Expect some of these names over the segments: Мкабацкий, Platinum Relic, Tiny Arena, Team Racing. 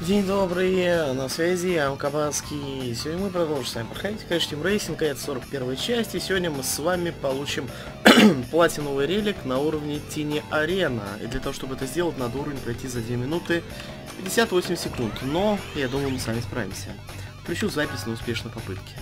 День добрый, на связи я, Мкабацкий. Сегодня мы продолжим с вами проходить, конечно, Team Racing, конец 41 части. Сегодня мы с вами получим платиновый релик на уровне Tiny Arena. И для того, чтобы это сделать, надо уровень пройти за 2 минуты 58 секунд. Но, я думаю, мы с вами справимся. Включу запись на успешной попытке.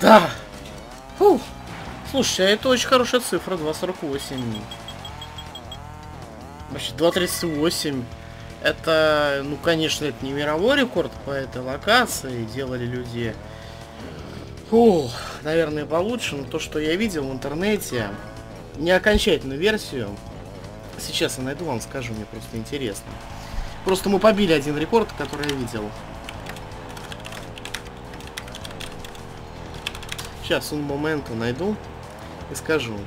Да! Фу. Слушай, а это очень хорошая цифра, 2.48. Вообще, 2.38. Это, ну, конечно, это не мировой рекорд по этой локации. Делали люди Наверное, получше, но то, что я видел в интернете, не окончательную версию, сейчас я найду, вам скажу, мне просто интересно. Просто мы побили один рекорд, который я видел. Сейчас, он моменту найду и скажу,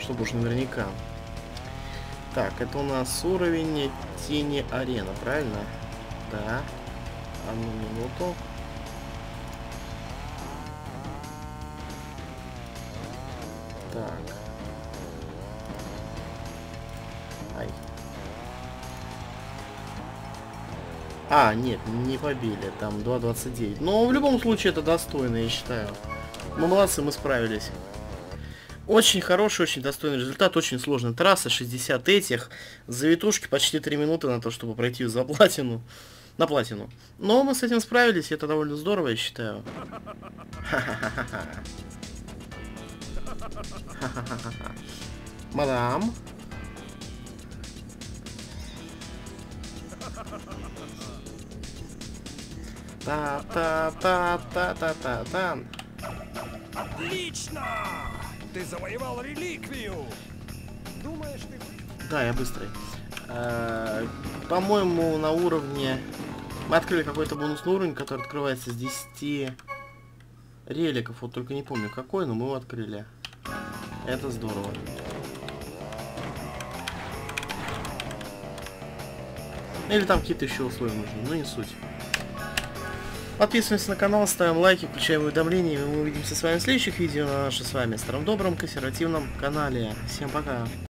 чтобы уж наверняка. Так, это у нас уровень Tiny Arena, правильно? Да. Одну минуту. Так. Ай. А, нет, не побили. Там 2.29. Но в любом случае это достойно, я считаю. Мы молодцы, мы справились. Очень хороший, очень достойный результат. Очень сложная трасса, 60 этих. Завитушки, почти 3 минуты на то, чтобы пройти за платину. На платину. Но мы с этим справились, и это довольно здорово, я считаю. Ха-ха-ха-ха. Мадам. Та-та-та-та-та-та-та. Отлично! Ты завоевал реликвию! Думаешь, ты... Да, я быстрый. По-моему, на уровне... Мы открыли какой-то бонусный уровень, который открывается с 10 реликов. Вот только не помню какой, но мы его открыли. Это здорово. Или там какие-то еще условия нужны, но не суть. Подписываемся на канал, ставим лайки, включаем уведомления. И мы увидимся с вами в следующих видео на нашем с вами старом добром консервативном канале. Всем пока!